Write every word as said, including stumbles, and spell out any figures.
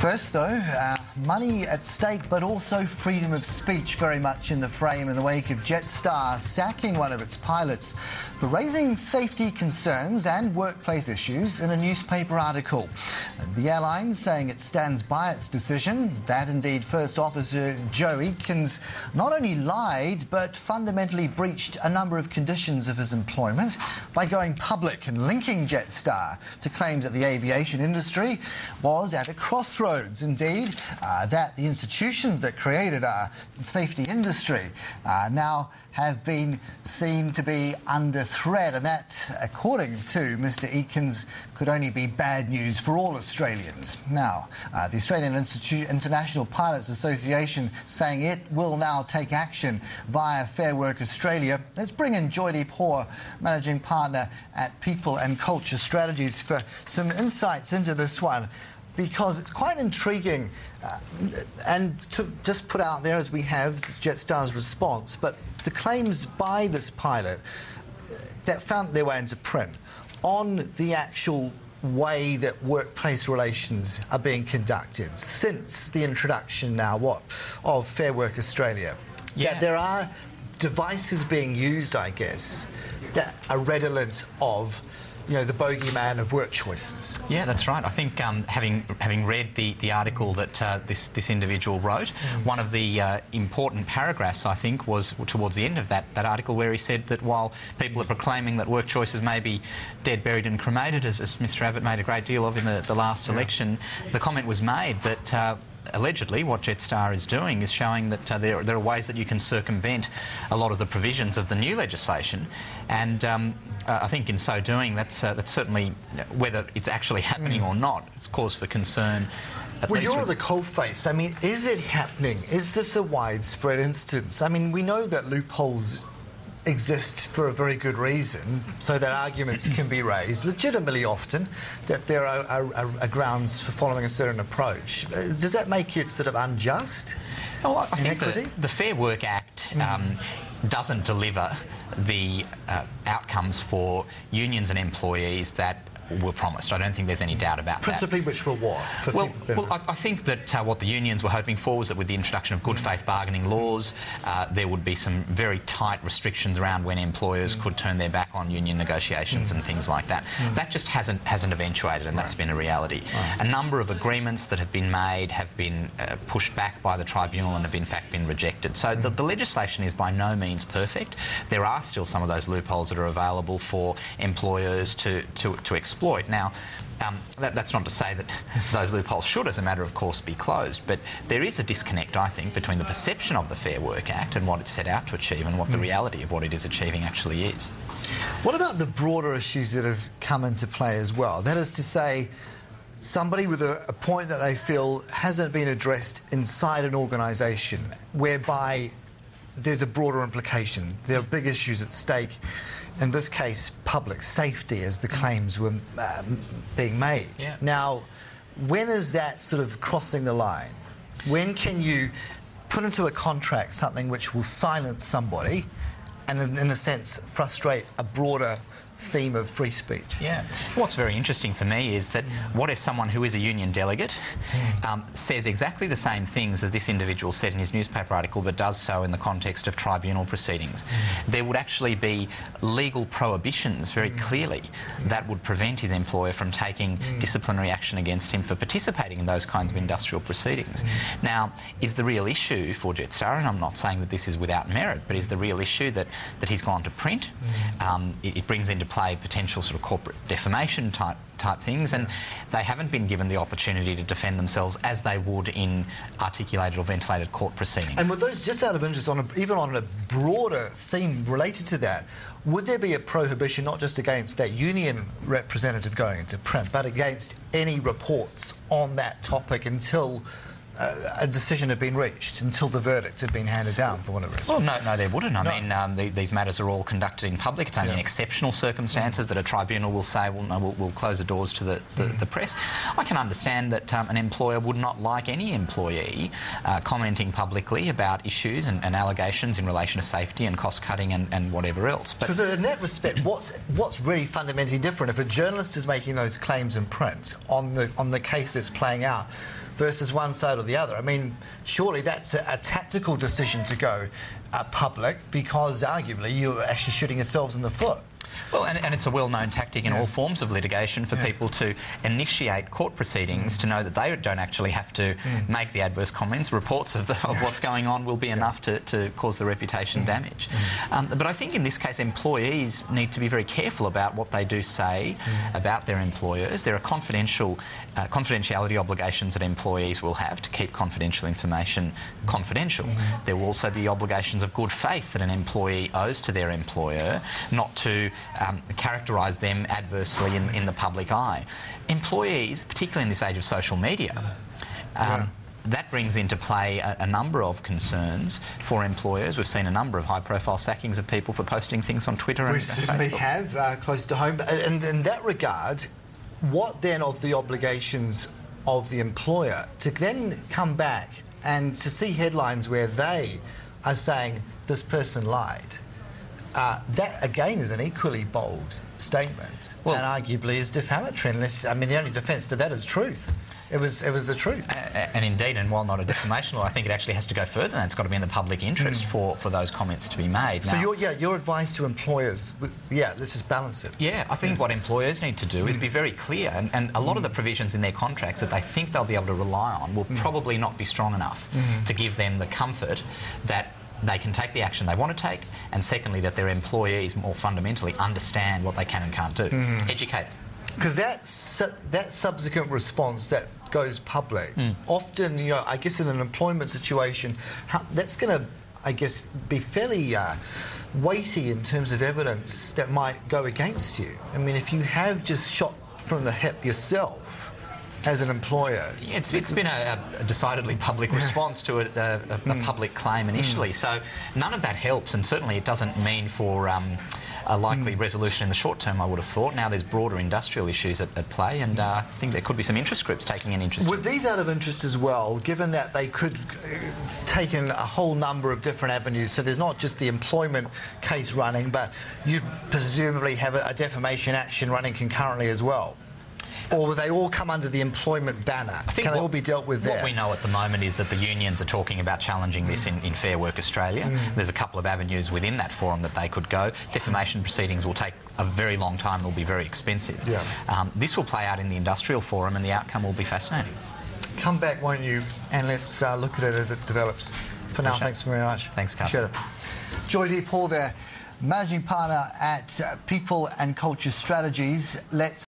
First, though, uh, money at stake, but also freedom of speech very much in the frame in the wake of Jetstar sacking one of its pilots for raising safety concerns and workplace issues in a newspaper article. The airline saying it stands by its decision. That indeed First Officer Joe Eakins not only lied, but fundamentally breached a number of conditions of his employment by going public and linking Jetstar to claims that the aviation industry was at a crossroads. Indeed, uh, that the institutions that created our safety industry uh, now have been seen to be under threat, and that, according to Mr Eakins, could only be bad news for all Australians. Now, uh, the Australian Institute International Pilots Association saying it will now take action via Fair Work Australia. Let's bring in Joydeep Hor, Managing Partner at People and Culture Strategies, for some insights into this one, because it's quite intriguing, uh, and to just put out there, as we have, Jetstar's response, but the claims by this pilot that found their way into print on the actual way that workplace relations are being conducted since the introduction now, what, of Fair Work Australia. Yeah. That there are devices being used, I guess, that are redolent of, you know, the bogeyman of work choices. Yeah, that's right. I think um, having having read the, the article that uh, this this individual wrote, mm. one of the uh, important paragraphs, I think, was towards the end of that, that article, where he said that while people are proclaiming that work choices may be dead, buried and cremated, as, as Mr Abbott made a great deal of in the, the last yeah. election, the comment was made that uh, allegedly what Jetstar is doing is showing that uh, there, there are ways that you can circumvent a lot of the provisions of the new legislation, and um, uh, I think in so doing, that's, uh, that's certainly, whether it's actually happening mm. or not, it's cause for concern. Well, you're the coalface. I mean, is it happening? Is this a widespread instance? I mean, we know that loopholes exist for a very good reason, so that arguments can be raised legitimately often that there are, are, are grounds for following a certain approach. Does that make it sort of unjust? Oh, I think the, the Fair Work Act um, doesn't deliver the uh, outcomes for unions and employees that were promised. I don't think there's any doubt about Principally that. Principally, which were what? For well, well I, I think that uh, what the unions were hoping for was that with the introduction of good mm. faith bargaining laws, uh, there would be some very tight restrictions around when employers mm. could turn their back on union negotiations mm. and things like that. Mm. That just hasn't hasn't eventuated, and right. that's been a reality. Right. A number of agreements that have been made have been uh, pushed back by the tribunal and have in fact been rejected. So mm. the, the legislation is by no means perfect. There are still some of those loopholes that are available for employers to, to, to explore. Now, um, that, that's not to say that those loopholes should, as a matter of course, be closed, but there is a disconnect, I think, between the perception of the Fair Work Act and what it's set out to achieve and what mm. the reality of what it is achieving actually is. What about the broader issues that have come into play as well? That is to say, somebody with a, a point that they feel hasn't been addressed inside an organisation, whereby there's a broader implication. There are big issues at stake. In this case, public safety, as the claims were um, being made. Yeah. Now, when is that sort of crossing the line? When can you put into a contract something which will silence somebody and, in, in a sense, frustrate a broader theme of free speech? Yeah. What's very interesting for me is that what if someone who is a union delegate um, says exactly the same things as this individual said in his newspaper article, but does so in the context of tribunal proceedings? Mm. There would actually be legal prohibitions, very mm. clearly, mm. that would prevent his employer from taking mm. disciplinary action against him for participating in those kinds of industrial proceedings. Mm. Now, is the real issue for Jetstar, and I'm not saying that this is without merit, but is the real issue that, that he's gone to print? Mm. Um, it, it brings into play potential sort of corporate defamation type type things, and they haven't been given the opportunity to defend themselves as they would in articulated or ventilated court proceedings. And with those, just out of interest, on a, even on a broader theme related to that, would there be a prohibition not just against that union representative going into print, but against any reports on that topic until uh, a decision had been reached until the verdict had been handed down, for whatever reason? Well, no, no, there wouldn't. I no. mean, um, the, these matters are all conducted in public. It's only yeah. in exceptional circumstances mm. that a tribunal will say, well, no, we'll, we'll close the doors to the, the, mm. the press. I can understand that um, an employer would not like any employee uh, commenting publicly about issues and, and allegations in relation to safety and cost-cutting and, and whatever else. Because in that respect, what's, what's really fundamentally different if a journalist is making those claims in print on the, on the case that's playing out versus one side or the other? I mean, surely that's a, a tactical decision to go uh, public, because arguably you're actually shooting yourselves in the foot. Well, and, and it's a well-known tactic in yeah. all forms of litigation for yeah. people to initiate court proceedings mm. to know that they don't actually have to mm. make the adverse comments. Reports of, the, of yes. what's going on will be yeah. enough to, to cause the reputation mm. damage. Mm. Um, but I think in this case, employees need to be very careful about what they do say mm. about their employers. There are confidential uh, confidentiality obligations that employees will have to keep confidential information confidential. Mm. There will also be obligations of good faith that an employee owes to their employer, not to Um, characterise them adversely in, in the public eye. Employees, particularly in this age of social media, um, yeah. that brings into play a, a number of concerns for employers. We've seen a number of high-profile sackings of people for posting things on Twitter and, and Facebook. We certainly have, uh, close to home. And in that regard, what then of the obligations of the employer to then come back and to see headlines where they are saying, this person lied? Uh, that, again, is an equally bold statement, well, and arguably is defamatory, unless, I mean, the only defence to that is truth. It was, it was the truth. Uh, and indeed, and while not a defamation law, I think it actually has to go further, and it's got to be in the public interest mm. for, for those comments to be made. So now, your, yeah, your advice to employers, yeah, let's just balance it. Yeah, I think yeah. what employers need to do is be very clear, and, and a lot mm. of the provisions in their contracts that they think they'll be able to rely on will mm. probably not be strong enough mm. to give them the comfort that they can take the action they want to take, and secondly, that their employees more fundamentally understand what they can and can't do. Mm. Educate. Because that, su that subsequent response that goes public, mm. often, you know, I guess in an employment situation, how, that's going to, I guess, be fairly uh, weighty in terms of evidence that might go against you. I mean, if you have just shot from the hip yourself, as an employer. Yeah, it's, it's been a, a decidedly public response to a, a, a mm. public claim initially, mm. so none of that helps, and certainly it doesn't mean for um, a likely mm. resolution in the short term, I would have thought. Now there's broader industrial issues at, at play, and uh, I think there could be some interest groups taking an interest. Were in these out of interest as well, given that they could uh, take in a whole number of different avenues, so there's not just the employment case running, but you presumably have a, a defamation action running concurrently as well? Or will they all come under the employment banner? I think Can what, they all be dealt with there? What we know at the moment is that the unions are talking about challenging this mm. in, in Fair Work Australia. Mm. There's a couple of avenues within that forum that they could go. Defamation proceedings will take a very long time and will be very expensive. Yeah. Um, this will play out in the industrial forum, and the outcome will be fascinating. Come back, won't you, and let's uh, look at it as it develops. For now, Appreciate thanks very much. Thanks, Carl. Joydeep Hor there, managing partner at uh, People and Culture Strategies. Let's